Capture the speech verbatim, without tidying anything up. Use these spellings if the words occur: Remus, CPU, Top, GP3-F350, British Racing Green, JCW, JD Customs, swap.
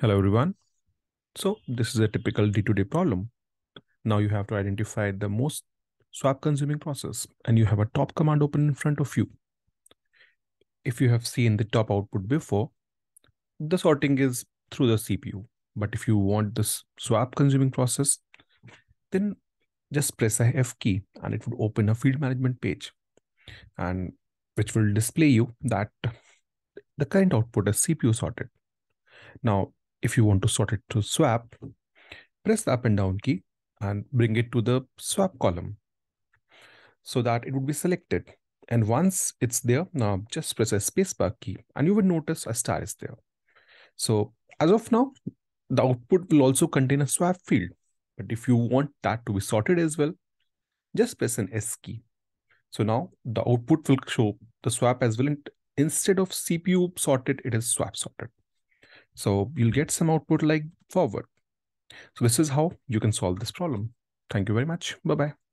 Hello everyone. So this is a typical day-to-day problem. Now you have to identify the most swap consuming process, and you have a top command open in front of you. If you have seen the top output before, the sorting is through the C P U. But if you want this swap consuming process, then just press a F key and it would open a field management page, and which will display you that the current output is C P U sorted. Now, if you want to sort it to swap, press the up and down key and bring it to the swap column so that it would be selected. And once it's there, now just press a spacebar key and you will notice a star is there. So as of now, the output will also contain a swap field. But if you want that to be sorted as well, just press an S key. So now the output will show the swap as well. Instead of C P U sorted, it is swap sorted. So you'll get some output like forward. So this is how you can solve this problem. Thank you very much. Bye-bye.